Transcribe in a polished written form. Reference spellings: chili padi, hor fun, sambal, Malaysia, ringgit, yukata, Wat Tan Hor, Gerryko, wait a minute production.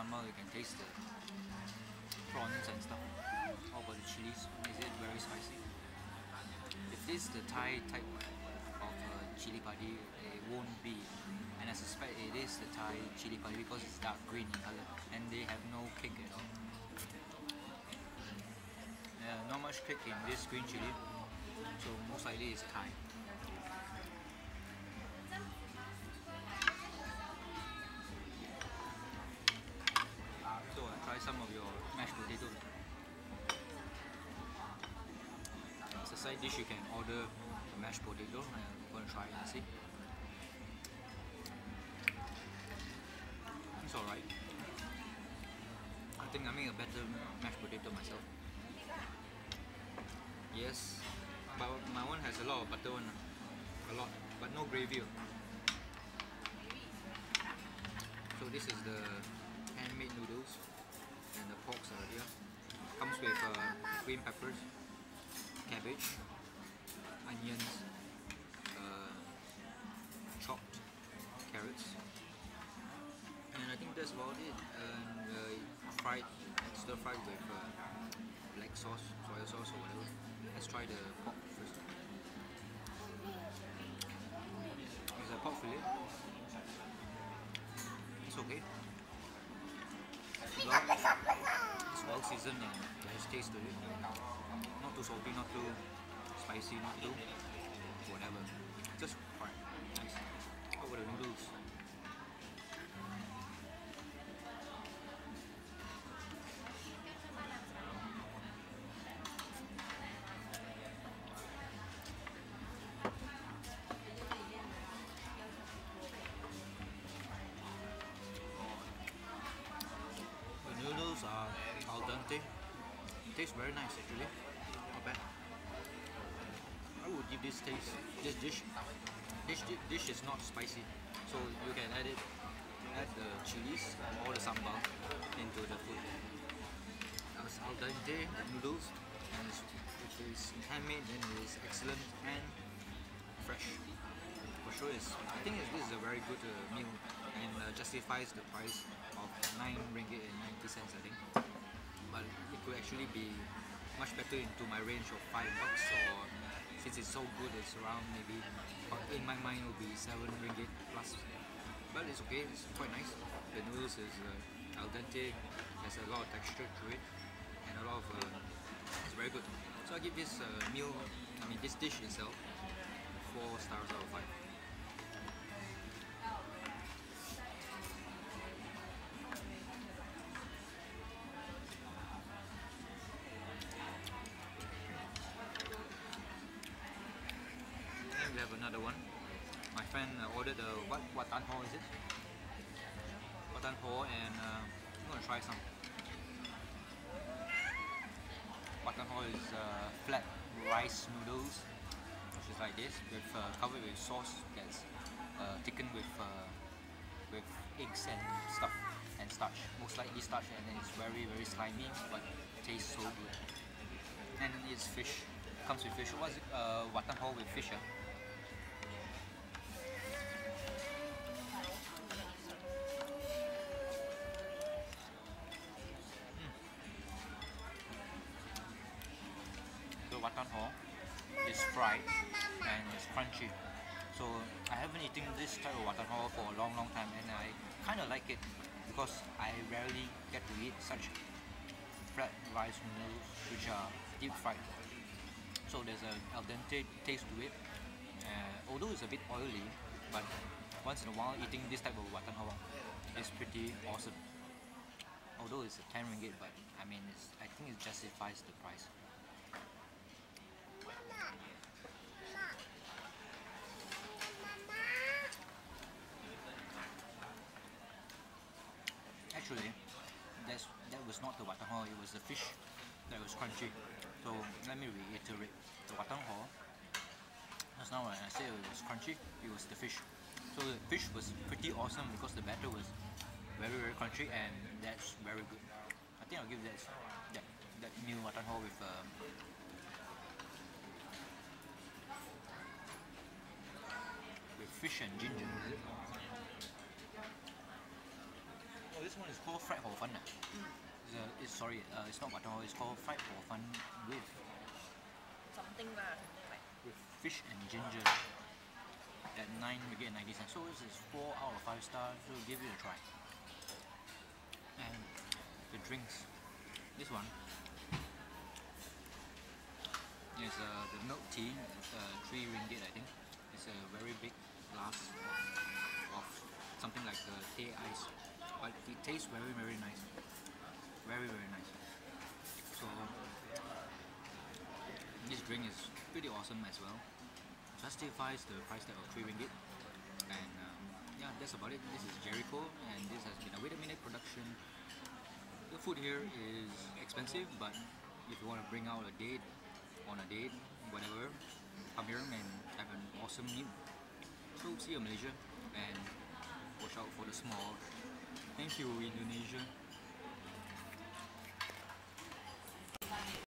summer you can taste the prawns and stuff. How about the chilies? Is it very spicy? If this is the Thai type of chili padi, it won't be. And I suspect it is the Thai chili padi because it's dark green in color and they have no kick at all. Yeah, not much kick in this green chili, so most likely it's Thai. So I'll try some of your mashed potato. As a side dish you can order the mashed potato, and I'm going to try it and see. It's alright. I think I make a better mashed potato myself. Yes, but my one has a lot of butter on it. A lot, but no gravy. So this is the handmade noodles and the porks are here. Comes with green peppers, cabbage, onions, chopped carrots, and I think that's about it. And fried, stir fried with black sauce, soy sauce, or whatever. Let's try the pork first. It's a pork fillet. It's okay. It's well seasoned and there's taste to it. Not too salty, not too spicy, not too whatever. Just fine. Nice. How about the noodles? Al dente. It tastes very nice actually. Not bad. I would give this taste, this dish. This dish is not spicy, so you can add the chilies or the sambal into the food. As al dente the noodles, and it is handmade and it is excellent and fresh. For sure, I think this is a very good meal and justifies the price of 9 ringgit and 90 cents, I think. But it could actually be much better into my range of $5, or since it's so good, it's around maybe, in my mind, it will be 7 ringgit plus. But it's okay, it's quite nice. The noodles is al dente, has a lot of texture to it, and a lot of it's very good. So I give this this dish itself 4 stars out of 5. We have another one. My friend ordered the Wat Tan Hor, is it? Wat Tan Hor, and I'm gonna try some. Wat Tan Hor is flat rice noodles, which is like this, with covered with sauce that's thickened with eggs and stuff and starch, most likely starch, and it's very, very slimy, but tastes so good. And it's fish. Comes with fish. What's it? Wat Tan Hor with fish. Wat Tan Hor is fried and it's crunchy, so I haven't eaten this type of Wat Tan Hor for a long time, and I kind of like it because I rarely get to eat such flat rice noodles which are deep fried. So there's an al dente taste to it, although it's a bit oily, but once in a while eating this type of Wat Tan Hor is pretty awesome. Although it's a 10 ringgit, but I mean, I think it justifies the price. Actually, that was not the Wat Tan Hor, it was the fish that was crunchy. So let me reiterate, the Wat Tan Hor, just now when I said it was crunchy, it was the fish. So the fish was pretty awesome because the batter was very, very crunchy, and that's very good. I think I'll give that new Wat Tan Hor with fish and ginger. Oh, this one is called fried hor fun. It's not Wat Tan Hor, it's called fried hor fun with something like with fish and ginger at 9 ringgit and 90 cents. So this is 4 out of 5 stars, so give it a try. And the drinks, this one is the milk tea, it's 3 ringgit I think. It's a very big glass of something like the tea ice, but it tastes very nice, very nice. So this drink is pretty awesome as well, justifies the price tag of 3 ringgit. And yeah, that's about it. This is Gerryko and this has been a Wait a Minute production. The food here is expensive, but if you want to bring out a date, on a date, whatever, come here and have an awesome meal. So see you in Malaysia and watch out for the smog. Thank you Indonesia.